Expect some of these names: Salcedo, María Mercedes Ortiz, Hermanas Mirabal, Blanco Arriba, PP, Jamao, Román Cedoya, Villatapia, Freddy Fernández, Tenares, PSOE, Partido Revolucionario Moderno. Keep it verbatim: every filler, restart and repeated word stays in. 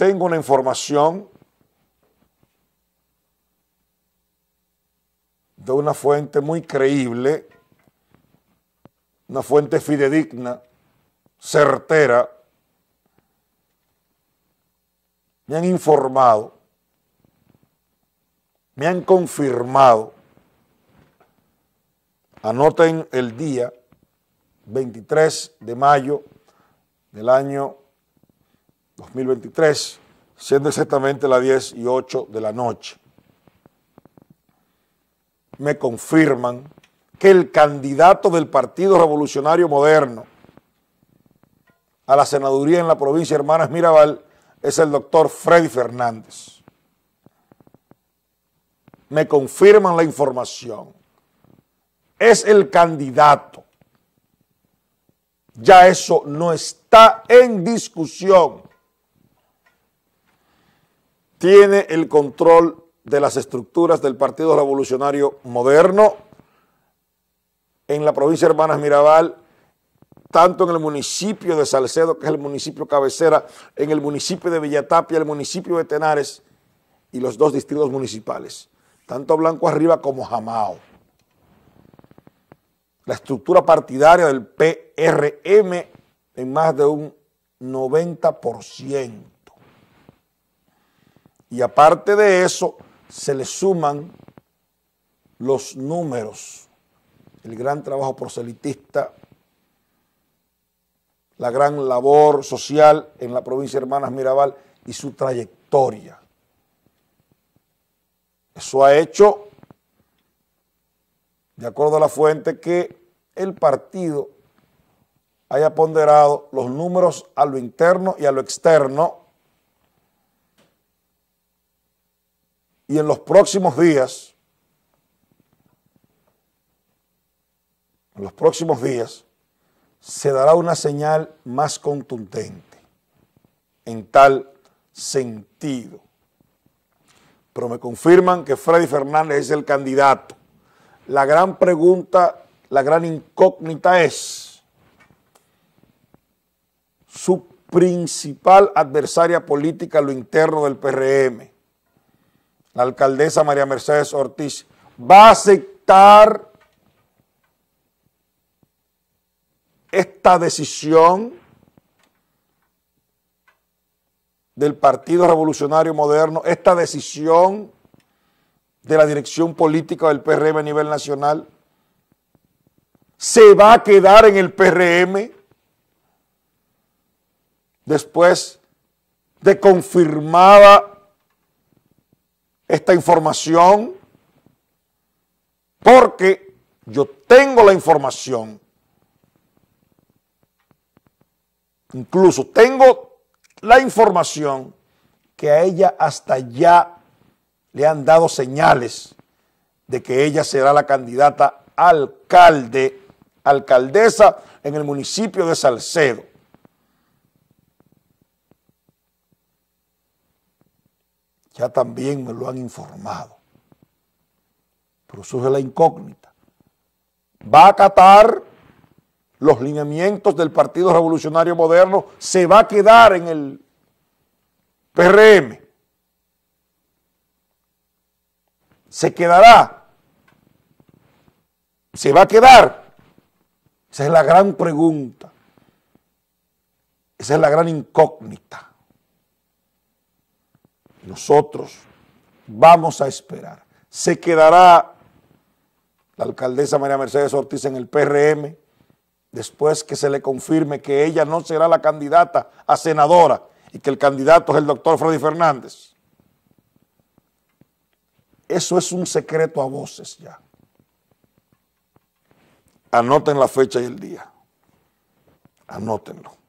Tengo una información de una fuente muy creíble, una fuente fidedigna, certera. Me han informado, me han confirmado. Anoten el día veintitrés de mayo del año dos mil veintitrés, siendo exactamente las diez y ocho de la noche. Me confirman que el candidato del Partido Revolucionario Moderno a la senaduría en la provincia de Hermanas Mirabal es el doctor Freddy Fernández. Me confirman la información. Es el candidato. Ya eso no está en discusión. Tiene el control de las estructuras del Partido Revolucionario Moderno en la provincia de Hermanas Mirabal, tanto en el municipio de Salcedo, que es el municipio cabecera, en el municipio de Villatapia, el municipio de Tenares y los dos distritos municipales, tanto Blanco Arriba como Jamao. La estructura partidaria del P R M en más de un noventa por ciento. Y aparte de eso, se le suman los números, el gran trabajo proselitista, la gran labor social en la provincia de Hermanas Mirabal y su trayectoria. Eso ha hecho, de acuerdo a la fuente, que el partido haya ponderado los números a lo interno y a lo externo. Y en los próximos días, en los próximos días, se dará una señal más contundente en tal sentido. Pero me confirman que Freddy Fernández es el candidato. La gran pregunta, la gran incógnita es: su principal adversaria política a lo interno del P R M, la alcaldesa María Mercedes Ortiz, ¿va a aceptar esta decisión del Partido Revolucionario Moderno, esta decisión de la dirección política del P R M a nivel nacional? ¿Se va a quedar en el P R M después de confirmada esta información? Porque yo tengo la información, incluso tengo la información que a ella hasta ya le han dado señales de que ella será la candidata alcalde, alcaldesa en el municipio de Salcedo. Ya también me lo han informado. Pero surge la incógnita. ¿Va a acatar los lineamientos del Partido Revolucionario Moderno? ¿Se va a quedar en el P R M? ¿Se quedará? ¿Se va a quedar? Esa es la gran pregunta. Esa es la gran incógnita. Nosotros vamos a esperar. ¿Se quedará la alcaldesa María Mercedes Ortiz en el P R M después que se le confirme que ella no será la candidata a senadora y que el candidato es el doctor Freddy Fernández? Eso es un secreto a voces ya. Anoten la fecha y el día. Anótenlo.